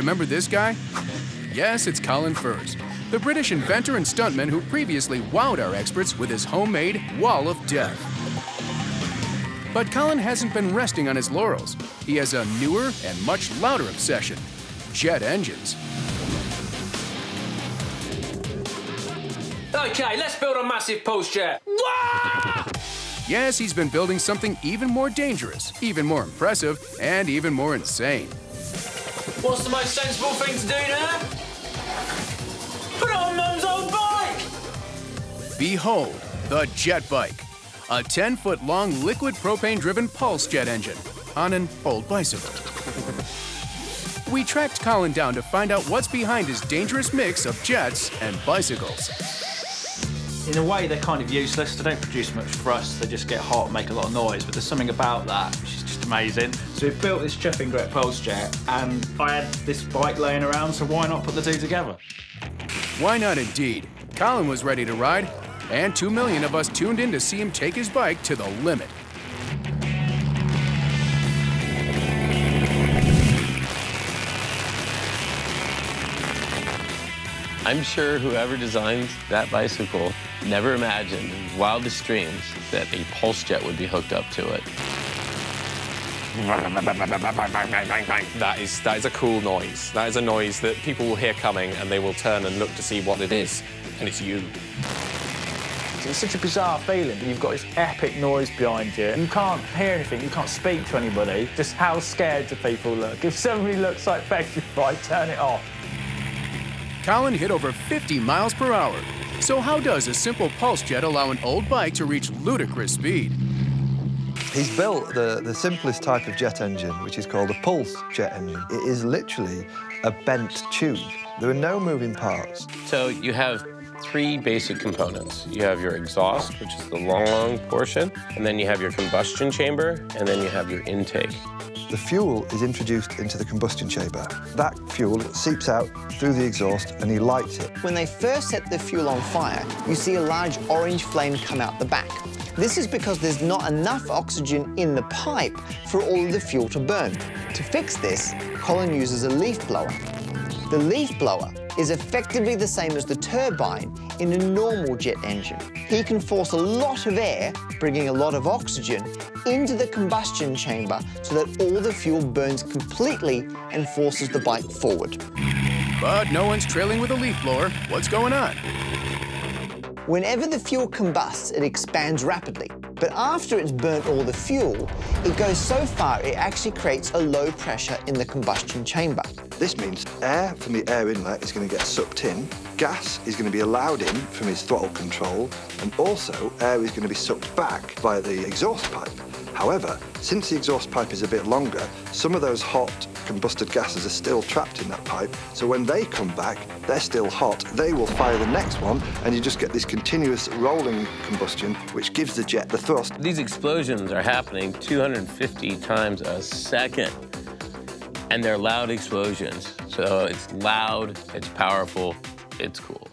Remember this guy? Yes, it's Colin Furze, the British inventor and stuntman who previously wowed our experts with his homemade wall of death. But Colin hasn't been resting on his laurels. He has a newer and much louder obsession: jet engines. Okay, let's build a massive pulse jet. Yes, he's been building something even more dangerous, even more impressive, and even more insane. What's the most sensible thing to do now? Put it on Mum's old bike! Behold, the jet bike. A 10-foot-long liquid propane-driven pulse jet engine on an old bicycle. We tracked Colin down to find out what's behind his dangerous mix of jets and bicycles. In a way, they're kind of useless. They don't produce much thrust. They just get hot and make a lot of noise. But there's something about that which is just amazing. So we've built this Cheffing Gret pulse jet, and I had this bike laying around, so why not put the two together? Why not indeed? Colin was ready to ride, and 2 million of us tuned in to see him take his bike to the limit. I'm sure whoever designed that bicycle never imagined in wildest dreams that a pulse jet would be hooked up to it. That is a cool noise. That is a noise that people will hear coming, and they will turn and look to see what it is, and it's you. It's such a bizarre feeling. You've got this epic noise behind you. You can't hear anything. You can't speak to anybody. Just how scared do people look? If somebody looks like petrified, turn it off. Colin hit over 50 miles per hour. So how does a simple pulse jet allow an old bike to reach ludicrous speed? He's built the simplest type of jet engine, which is called a pulse jet engine. It is literally a bent tube. There are no moving parts. So you have three basic components. You have your exhaust, which is the long portion, and then you have your combustion chamber, and then you have your intake. The fuel is introduced into the combustion chamber. That fuel seeps out through the exhaust and he lights it. When they first set the fuel on fire, you see a large orange flame come out the back. This is because there's not enough oxygen in the pipe for all of the fuel to burn. To fix this, Colin uses a leaf blower. The leaf blower is effectively the same as the turbine in a normal jet engine. He can force a lot of air, bringing a lot of oxygen, into the combustion chamber so that all the fuel burns completely and forces the bike forward. But no one's trailing with a leaf blower. What's going on? Whenever the fuel combusts, it expands rapidly. But after it's burnt all the fuel, it goes so far it actually creates a low pressure in the combustion chamber. This means air from the air inlet is going to get sucked in, gas is going to be allowed in from his throttle control, and also air is going to be sucked back by the exhaust pipe. However, since the exhaust pipe is a bit longer, some of those hot, combusted gases are still trapped in that pipe, so when they come back, they're still hot, they will fire the next one, and you just get this continuous rolling combustion, which gives the jet the thrust. These explosions are happening 250 times a second, and they're loud explosions. So it's loud, it's powerful, it's cool.